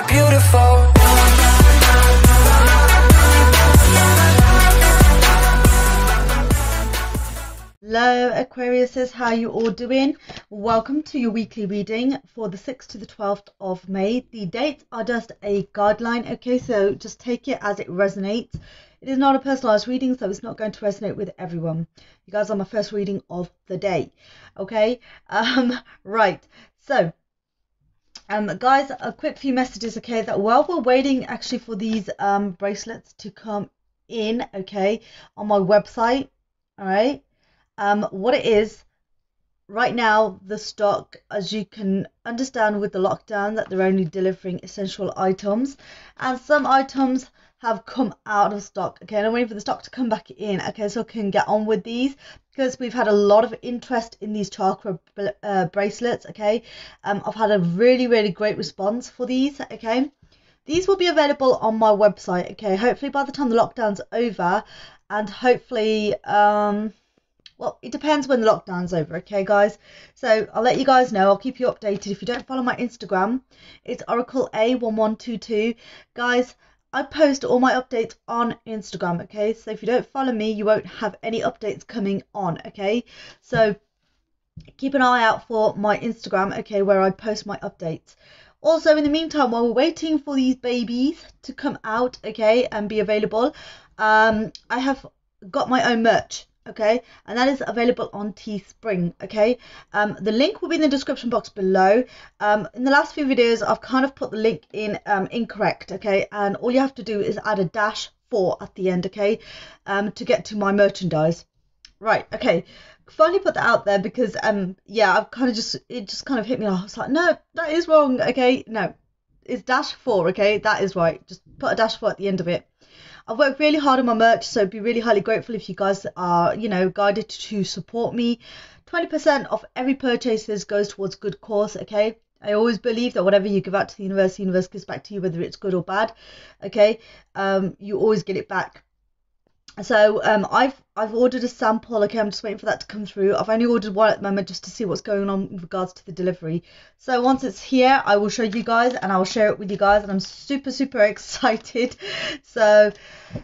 are beautiful. Hello Aquariuses, how are you all doing? Welcome to your weekly reading for the 6th to the 12th of May. The dates are just a guideline, okay, so just take it as it resonates. It is not a personalized reading, so it's not going to resonate with everyone. You guys are my first reading of the day, okay? Right, so guys, a quick few messages, okay, that while we're waiting actually for these bracelets to come in, okay, on my website, all right? What it is right now, the stock, as you can understand with the lockdown, that they're only delivering essential items, and some items have come out of stock. Okay, and I'm waiting for the stock to come back in. Okay, so I can get on with these because we've had a lot of interest in these chakra bracelets. Okay, I've had a really great response for these. Okay, these will be available on my website. Okay, hopefully by the time the lockdown's over, and hopefully well, it depends when the lockdown's over, okay, guys? So I'll let you guys know. I'll keep you updated. If you don't follow my Instagram, it's oraclea1122. Guys, I post all my updates on Instagram, okay? So if you don't follow me, you won't have any updates coming on, okay? So keep an eye out for my Instagram, okay, where I post my updates. Also, in the meantime, while we're waiting for these babies to come out, okay, and be available, I have got my own merch. Okay, and that is available on Teespring. Okay, the link will be in the description box below. In the last few videos, I've kind of put the link in incorrect. Okay, and all you have to do is add a -4 at the end. Okay, to get to my merchandise. Right. Okay, finally put that out there because yeah, I've kind of just it hit me. I was like, no, that is wrong. Okay, no, it's -4. Okay, that is right. Just put a -4 at the end of it. I've worked really hard on my merch, so I'd be really highly grateful if you guys are, you know, guided to support me. 20% of every purchase goes towards good cause, okay? I always believe that whatever you give out to the universe gives back to you, whether it's good or bad, okay? You always get it back. So I've ordered a sample, okay? I'm just waiting for that to come through. I've only ordered one at the moment just to see what's going on in regards to the delivery. So once it's here, I will show you guys and I will share it with you guys, and I'm super excited. So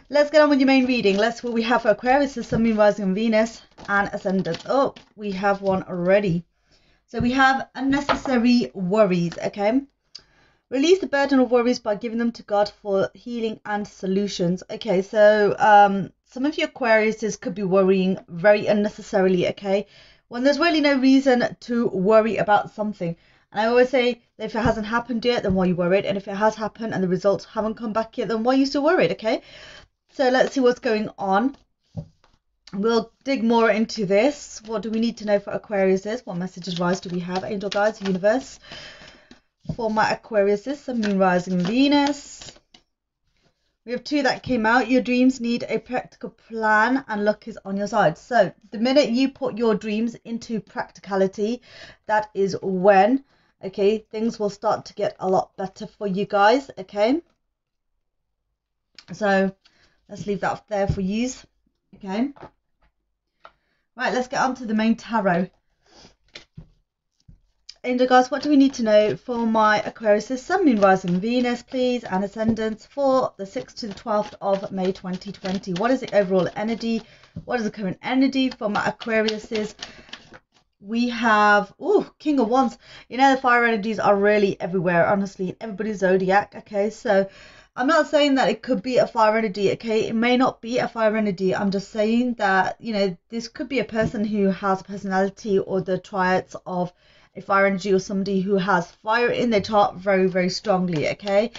let's get on with your main reading. Let's we have Aquarius, Sun, Moon, Rising on Venus, and Ascendant. Oh, we have one already. So we have unnecessary worries, okay? Release the burden of worries by giving them to God for healing and solutions. Okay, so some of your Aquariuses could be worrying very unnecessarily, okay? When there's really no reason to worry about something. And I always say that if it hasn't happened yet, then why are you worried? And if it has happened and the results haven't come back yet, then why are you still worried, okay? So let's see what's going on. We'll dig more into this. What do we need to know for Aquariuses? What message advice do we have? Angel guides, universe. For my Aquariuses, Sun, Moon, Rising, Venus. We have two that came out. Your dreams need a practical plan and luck is on your side. So the minute you put your dreams into practicality, that is when, okay, things will start to get a lot better for you guys, okay? So let's leave that up there for yous, okay? Right, let's get on to the main tarot. And guys, what do we need to know for my Aquarius, Sun, Moon, Rising, Venus, please, and Ascendants for the 6th to the 12th of May 2020? What is the overall energy? What is the current energy for my Aquariuses? We have, oh, King of Wands. You know, the fire energies are really everywhere, honestly, in everybody's zodiac, okay? So I'm not saying that it could be a fire energy, okay? It may not be a fire energy. I'm just saying that, you know, this could be a person who has a personality or the triads of a fire energy, or somebody who has fire in their chart very strongly, okay?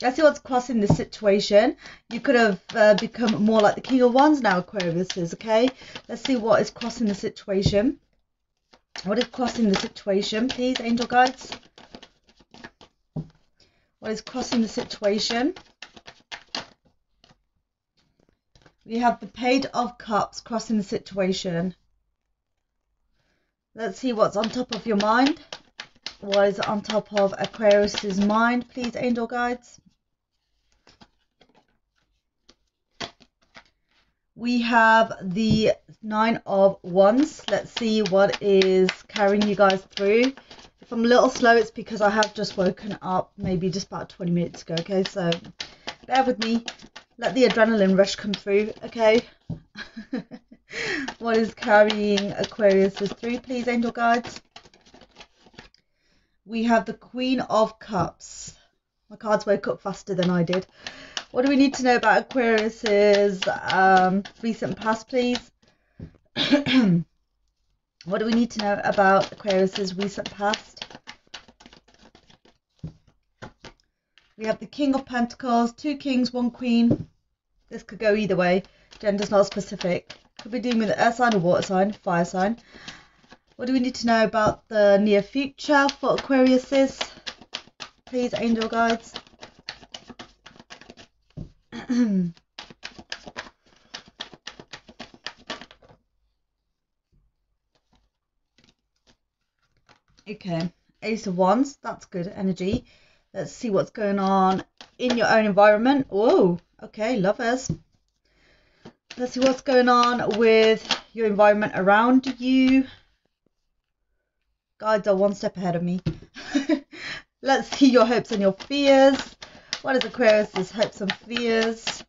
Let's see what's crossing this situation. You could have become more like the King of Wands now, Aquariuses, okay? Let's see what is crossing the situation. What is crossing the situation, please, angel guides? What is crossing the situation? We have the Page of Cups crossing the situation. Let's see what's on top of your mind. What is on top of Aquarius's mind, please, angel guides? We have the Nine of Wands. Let's see what is carrying you guys through. If If I'm a little slow, it's because I have just woken up maybe just about 20 minutes ago, okay? So bear with me. Let the adrenaline rush come through, okay? What is carrying Aquarius is through, please, angel guides. We have the Queen of Cups. My cards woke up faster than I did. What do we need to know about Aquarius's recent past, please? What do we need to know about Aquarius's recent past? We have the King of Pentacles, two kings, one queen. This could go either way. Gender's not specific. Could be dealing with earth sign or water sign, fire sign. What do we need to know about the near future for Aquarius's? Please, angel guides. Okay, Ace of Wands, that's good energy. Let's see what's going on in your own environment. Oh, okay, Lovers. Let's see what's going on with your environment around you. Guides are one step ahead of me. Let's see your hopes and your fears. What is Aquarius's hopes and fears?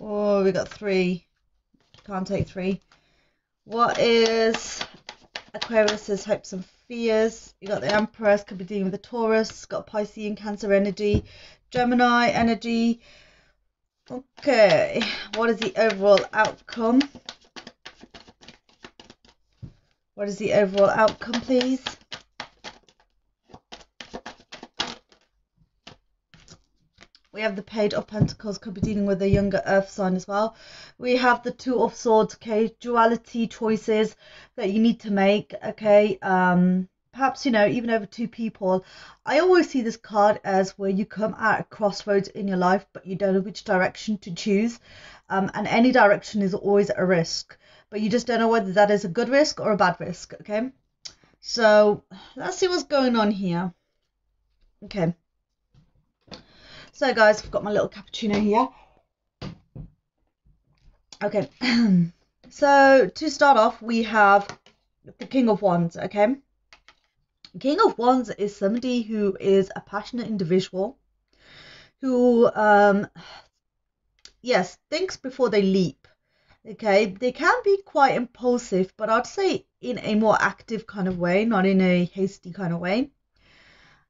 Oh, we got three. Can't take three. What is Aquarius's hopes and fears? You got the Empress, could be dealing with the Taurus, got Pisces and Cancer energy, Gemini energy. Okay, what is the overall outcome? What is the overall outcome, please? We have the Page of Pentacles, could be dealing with a younger earth sign as well. We have the Two of Swords, okay, duality choices that you need to make, okay. Perhaps, you know, even over two people. I always see this card as where you come at a crossroads in your life, but you don't know which direction to choose. And any direction is always a risk. But you just don't know whether that is a good risk or a bad risk, okay? So let's see what's going on here. Okay. So, guys, I've got my little cappuccino here. Okay. So, to start off, we have the King of Wands, okay? King of Wands is somebody who is a passionate individual who, yes, thinks before they leap. Okay, they can be quite impulsive, but I'd say in a more active kind of way, not in a hasty kind of way.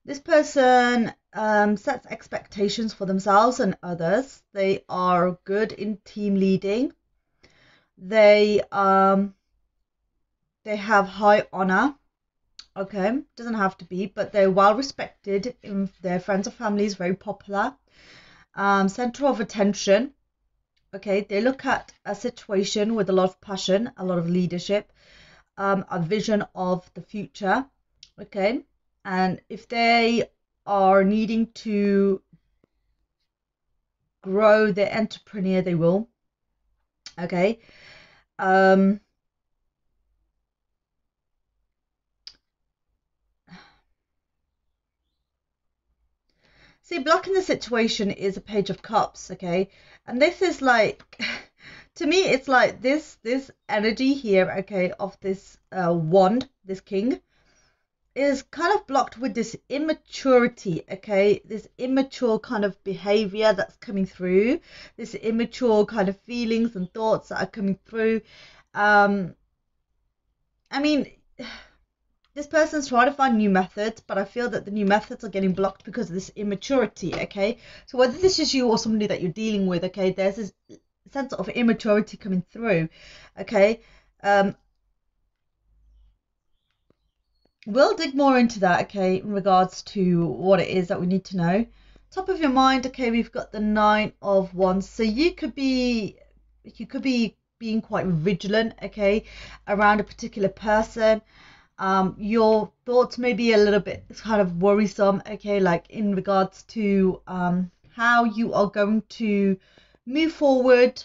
This person sets expectations for themselves and others. They are good in team leading. They have high honor. Okay, doesn't have to be, but they're well respected in their friends or families, very popular. Center of attention. Okay, they look at a situation with a lot of passion, a lot of leadership, a vision of the future, okay? And if they are needing to grow their entrepreneur, they will, okay? See, blocking the situation is a Page of Cups, okay? And this is like, to me, it's like this energy here, okay, of this wand, this king, is kind of blocked with this immaturity, okay? This immature kind of behavior that's coming through, this immature kind of feelings and thoughts that are coming through. I mean, this person's trying to find new methods, but I feel that the new methods are getting blocked because of this immaturity, okay? So whether this is you or somebody that you're dealing with, okay, there's this sense of immaturity coming through, okay? We'll dig more into that, okay, in regards to what it is that we need to know. Top of your mind, okay, we've got the Nine of Wands. So you could be being quite vigilant, okay, around a particular person. Your thoughts may be a little bit kind of worrisome, okay, like in regards to how you are going to move forward.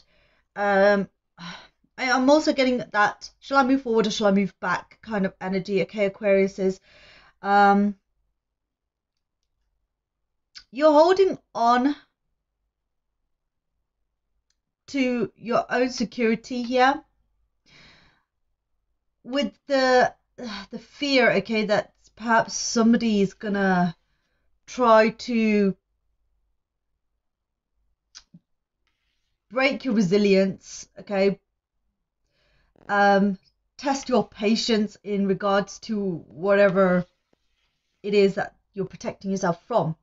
I'm also getting that, shall I move forward or shall I move back kind of energy, okay, Aquarius is. You're holding on to your own security here with the the fear, okay, that perhaps somebody is gonna try to break your resilience, okay, test your patience in regards to whatever it is that you're protecting yourself from,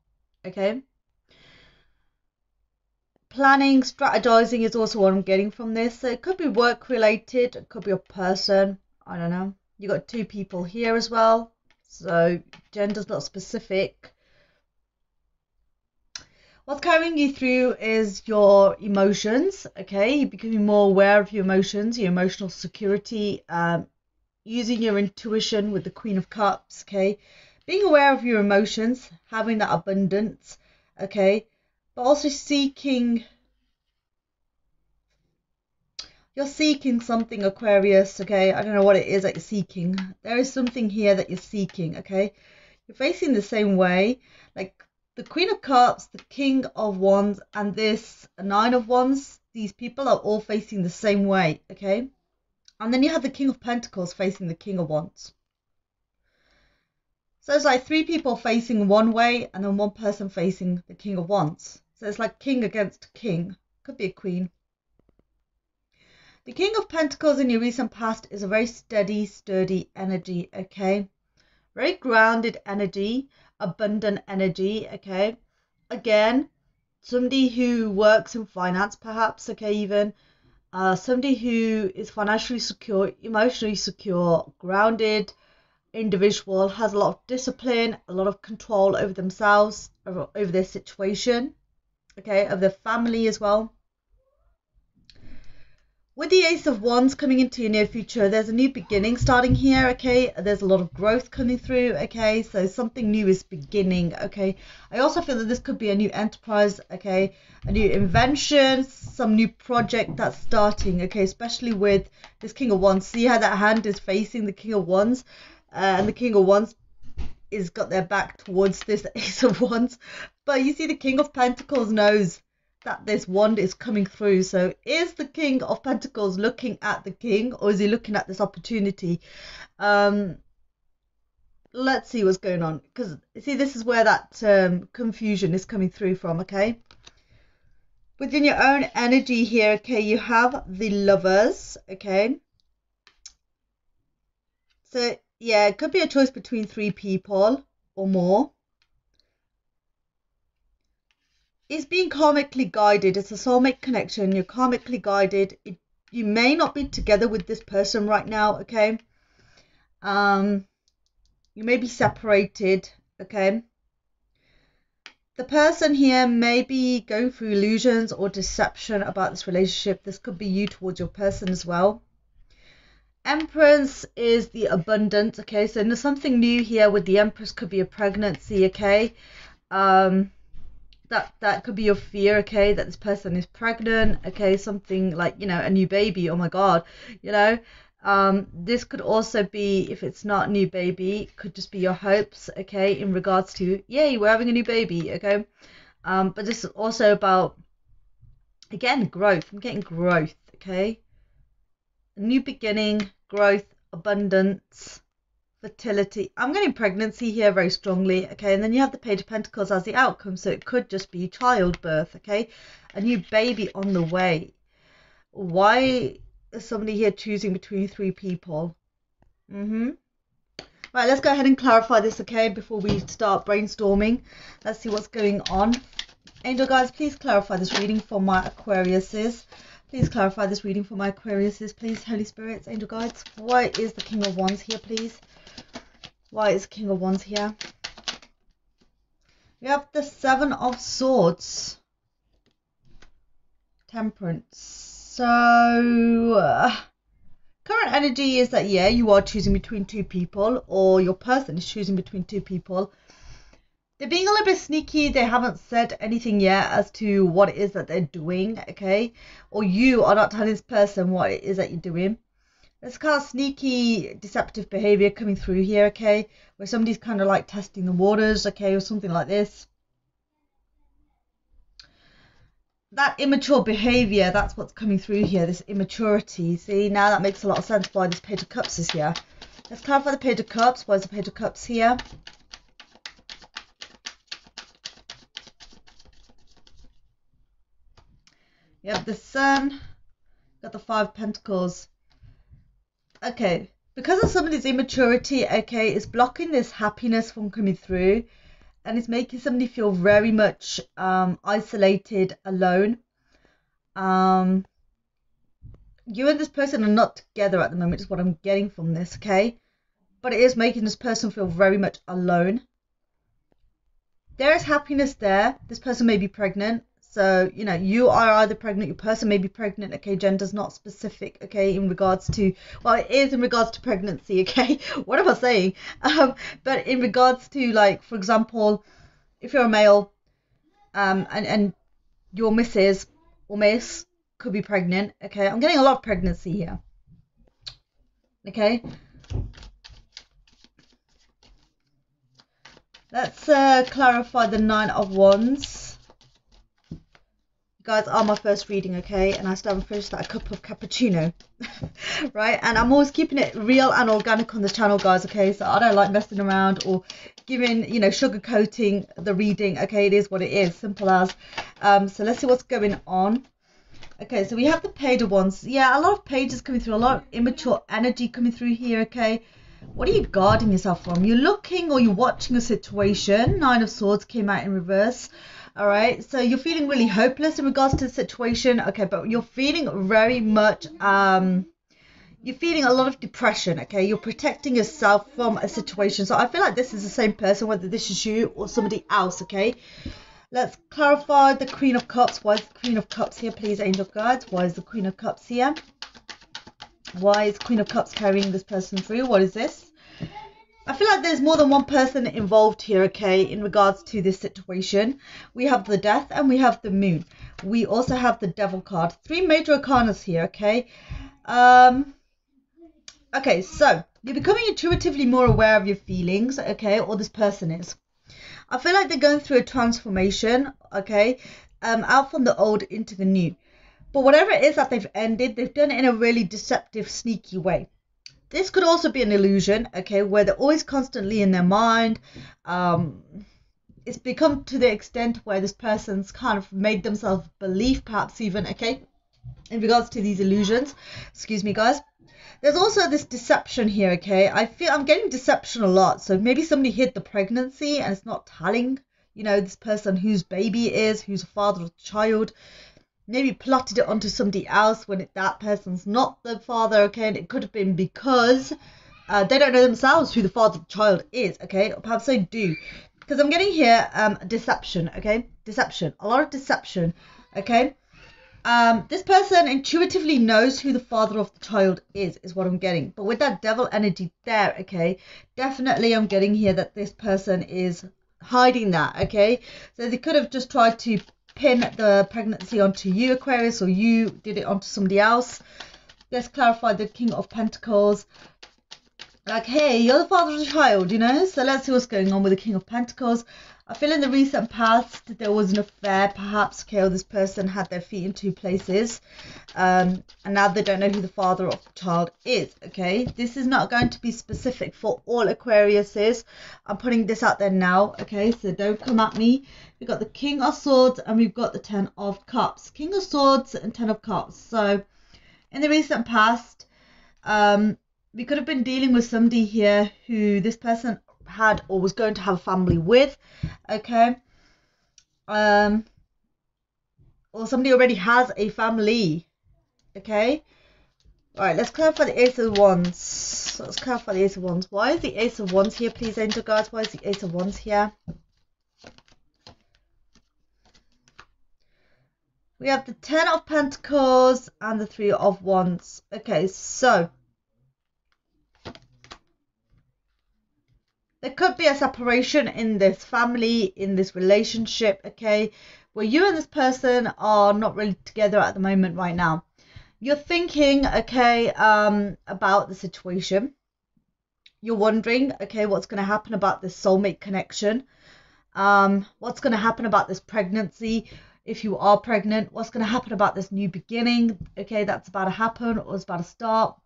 okay. Planning, strategizing is also what I'm getting from this. So it could be work related, it could be a person, I don't know. You got two people here as well, so gender's not specific. What's carrying you through is your emotions, okay? You're becoming more aware of your emotions, your emotional security, using your intuition with the Queen of Cups, okay? Being aware of your emotions, having that abundance, okay? But also seeking, you're seeking something, Aquarius, okay? I don't know what it is that you're seeking. There is something here that you're seeking, okay? You're facing the same way, like the Queen of Cups, the King of Wands, and this Nine of Wands. These people are all facing the same way, okay? And then you have the King of Pentacles facing the King of Wands. So it's like three people facing one way and then one person facing the King of Wands. So it's like king against king. Could be a queen. The King of Pentacles in your recent past is a very steady, sturdy energy, okay? Very grounded energy, abundant energy, okay? Again, somebody who works in finance perhaps, okay, even. Somebody who is financially secure, emotionally secure, grounded, individual, has a lot of discipline, a lot of control over themselves, over their situation, okay, of their family as well. With the Ace of Wands coming into your near future, there's a new beginning starting here, okay? There's a lot of growth coming through, okay? So something new is beginning, okay? I also feel that this could be a new enterprise, okay? A new invention, some new project that's starting, okay? Especially with this King of Wands. See how that hand is facing the King of Wands? And the King of Wands is got their back towards this Ace of Wands. But you see the King of Pentacles knows that this wand is coming through. So is the King of Pentacles looking at the king, or is he looking at this opportunity? Let's see what's going on. Because, see, this is where that confusion is coming through from, okay? Within your own energy here, okay, you have the Lovers, okay? So yeah, it could be a choice between three people or more. It's being karmically guided. It's a soulmate connection. You're karmically guided. You may not be together with this person right now, okay? You may be separated, okay? The person here may be going through illusions or deception about this relationship. This could be you towards your person as well. Empress is the abundance, okay? So there's something new here with the Empress. Could be a pregnancy, okay? That could be your fear, okay? That this person is pregnant, okay? Something like, you know, a new baby. Oh my god, you know? This could also be, if it's not a new baby, it could just be your hopes, okay? In regards to, yay, we're having a new baby, okay? But this is also about, again, growth. I'm getting growth, okay? New beginning, growth, abundance, fertility. I'm getting pregnancy here very strongly, okay? And then you have the Page of Pentacles as the outcome, so it could just be childbirth, okay? A new baby on the way. Why is somebody here choosing between three people? Right, let's go ahead and clarify this, okay, before we start brainstorming. Let's see what's going on. Angel guys, please clarify this reading for my Aquariuses. Please clarify this reading for my Aquariuses, please. Holy Spirits, Angel Guides. Why is the King of Wands here, please? Why is the King of Wands here? We have the Seven of Swords. Temperance. So, current energy is that, yeah, you are choosing between two people, or your person is choosing between two people. They're being a little bit sneaky. They haven't said anything yet as to what it is that they're doing, okay? Or you are not telling this person what it is that you're doing. There's kind of sneaky, deceptive behavior coming through here, okay? Where somebody's kind of like testing the waters, okay? Or something like this. That immature behavior, that's what's coming through here, this immaturity. See, now that makes a lot of sense why this Page of Cups is here. It's time for the Page of Cups. What is the Page of Cups here? You have the Sun, got the Five Pentacles. Okay, because of somebody's immaturity, okay, it's blocking this happiness from coming through, and it's making somebody feel very much isolated, alone. You and this person are not together at the moment is what I'm getting from this, okay? But it is making this person feel very much alone. There is happiness there. This person may be pregnant. So, you know, you are either pregnant, your person may be pregnant, okay? Gender's not specific, okay, in regards to, well, it is in regards to pregnancy, okay? What am I saying? But in regards to, like, for example, if you're a male and your missus or miss could be pregnant, okay? I'm getting a lot of pregnancy here, okay? Let's clarify the Nine of Wands. Guys are my first reading, okay, and I still haven't finished that cup of cappuccino. Right, and I'm always keeping it real and organic on this channel, guys, okay? So I don't like messing around or giving, you know, sugarcoating the reading, okay? It is what it is, simple as. So let's see what's going on. Okay, so we have the Page of Wands. Yeah, a lot of pages coming through, a lot of immature energy coming through here, okay? What are you guarding yourself from? You're looking or you're watching a situation. Nine of Swords came out in reverse. Alright, so you're feeling really hopeless in regards to the situation, okay, but you're feeling very much, you're feeling a lot of depression, okay, you're protecting yourself from a situation, so I feel like this is the same person, whether this is you or somebody else, okay. Let's clarify the Queen of Cups. Why is the Queen of Cups here, please, Angel Guides? Why is the Queen of Cups here? Why is Queen of Cups carrying this person through? What is this? I feel like there's more than one person involved here, okay, in regards to this situation. We have the Death and we have the Moon. We also have the Devil card. Three major arcana here, okay. Okay, so you're becoming intuitively more aware of your feelings, okay, or this person is. I feel like they're going through a transformation, okay, out from the old into the new. But whatever it is that they've ended, they've done it in a really deceptive, sneaky way. This could also be an illusion, okay, where they're always constantly in their mind. It's become to the extent where this person's kind of made themselves believe, perhaps even, okay, in regards to these illusions. Excuse me, guys. There's also this deception here, okay. I feel I'm getting deception a lot. So maybe somebody hid the pregnancy and it's not telling, you know, this person whose baby it is, who's a father of the child. Maybe plotted it onto somebody else when that person's not the father, okay, and it could have been because they don't know themselves who the father of the child is, okay, or perhaps they do, because I'm getting here deception, okay, deception, a lot of deception, okay. This person intuitively knows who the father of the child is what I'm getting, but with that devil energy there, okay, definitely I'm getting here that this person is hiding that, okay, so they could have just tried to pin the pregnancy onto you, Aquarius, or you did it onto somebody else. Let's clarify the King of Pentacles. Like, hey, you're the father of the child, you know? So let's see what's going on with the King of Pentacles. I feel in the recent past there was an affair, perhaps, okay, or this person had their feet in two places, and now they don't know who the father of the child is, okay? This is not going to be specific for all Aquariuses. I'm putting this out there now, okay? So don't come at me. We've got the King of Swords and we've got the Ten of Cups. King of Swords and Ten of Cups. So in the recent past, we could have been dealing with somebody here who this person had or was going to have a family with, okay, or somebody already has a family, okay. All right, let's clarify the Ace of Wands. So let's clarify the Ace of Wands. Why is the Ace of Wands here, please, Angel Guides? Why is the Ace of Wands here? We have the Ten of Pentacles and the Three of Wands, okay. So there could be a separation in this family, in this relationship, okay, where you and this person are not really together at the moment right now. You're thinking, okay, about the situation. You're wondering, okay, what's going to happen about this soulmate connection? What's going to happen about this pregnancy? If you are pregnant, what's going to happen about this new beginning? Okay, that's about to happen or it's about to start.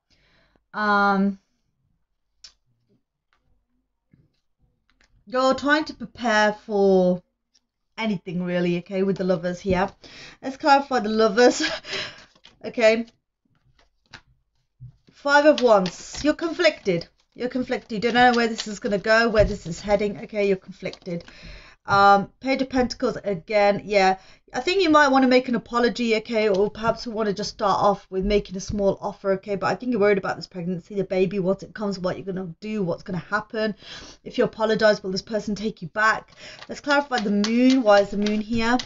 You're trying to prepare for anything really, okay, with the Lovers here. Let's clarify the Lovers. Okay. Five of Wands. You're conflicted. You're conflicted. You don't know where this is going to go, where this is heading. Okay, you're conflicted. Page of Pentacles again. Yeah, I think you might want to make an apology, okay, or perhaps we want to just start off with making a small offer, okay, but I think you're worried about this pregnancy, the baby, what it comes, what you're going to do, what's going to happen. If you apologize, will this person take you back? Let's clarify the Moon. Why is the Moon here?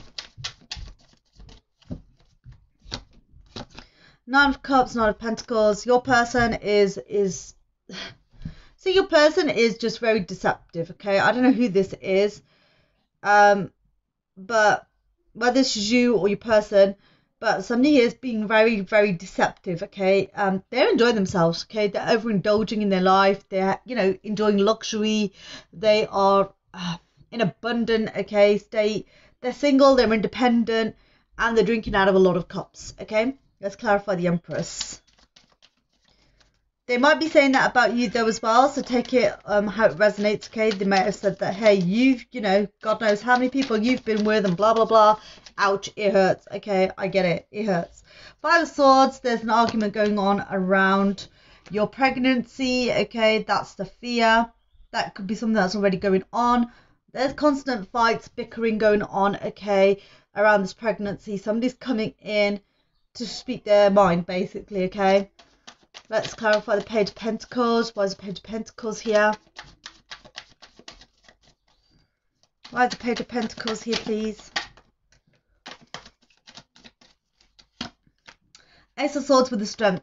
Nine of Cups, Nine of Pentacles. Your person is so your person is just very deceptive, okay. I don't know who this is, but whether it's you or your person, but somebody here is being very, very deceptive, okay. They're enjoying themselves, okay. They're overindulging in their life. They're, you know, enjoying luxury. They are in abundant, okay, state. They're single, they're independent, and they're drinking out of a lot of cups, okay. Let's clarify the Empress. They might be saying that about you though as well, so take it how it resonates, okay. They might have said that, hey, you've, you know, God knows how many people you've been with and blah blah blah, ouch, it hurts, okay, I get it, it hurts. Five of Swords, there's an argument going on around your pregnancy, okay, that's the fear, that could be something that's already going on. There's constant fights, bickering going on, okay, around this pregnancy. Somebody's coming in to speak their mind basically, okay. Let's clarify the Page of Pentacles. Why is the Page of Pentacles here? Why is the Page of Pentacles here, please? Ace of Swords with the Strength.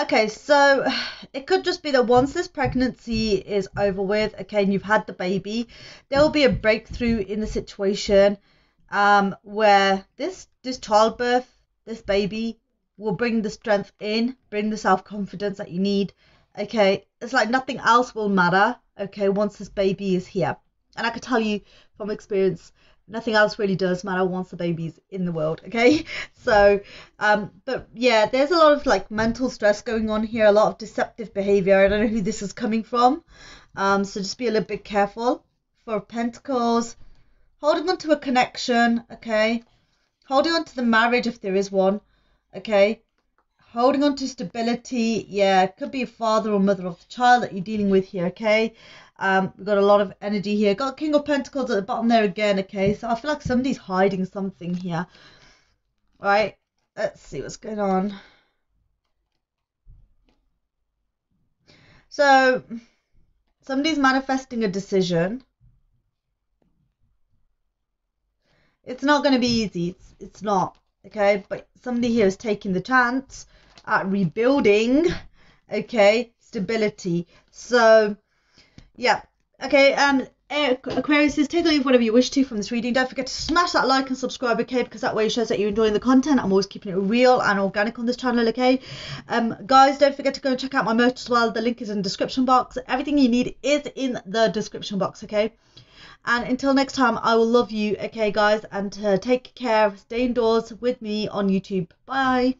Okay, so it could just be that once this pregnancy is over with, okay, and you've had the baby, there will be a breakthrough in the situation where this childbirth, this baby, will bring the strength in, bring the self-confidence that you need, okay. It's like nothing else will matter, okay, once this baby is here. And I can tell you from experience, nothing else really does matter once the baby's in the world, okay. So but yeah, there's a lot of like mental stress going on here, a lot of deceptive behavior. I don't know who this is coming from, so just be a little bit careful. For Pentacles, holding on to a connection, okay, holding on to the marriage if there is one, okay, holding on to stability. Yeah, it could be a father or mother of the child that you're dealing with here, okay. We've got a lot of energy here. Got King of Pentacles at the bottom there again, okay, so I feel like somebody's hiding something here. All right, let's see what's going on. So somebody's manifesting a decision. It's not going to be easy, it's not, okay, but somebody here is taking the chance at rebuilding, okay, stability. So yeah, okay, Aquarius, take a leave whatever you wish to from this reading. Don't forget to smash that like and subscribe, okay, because that way it shows that you're enjoying the content. I'm always keeping it real and organic on this channel, okay. Guys, don't forget to go and check out my merch as well. The link is in the description box. Everything you need is in the description box, okay. And until next time, I will love you, okay, guys, and take care. Stay indoors with me on YouTube. Bye.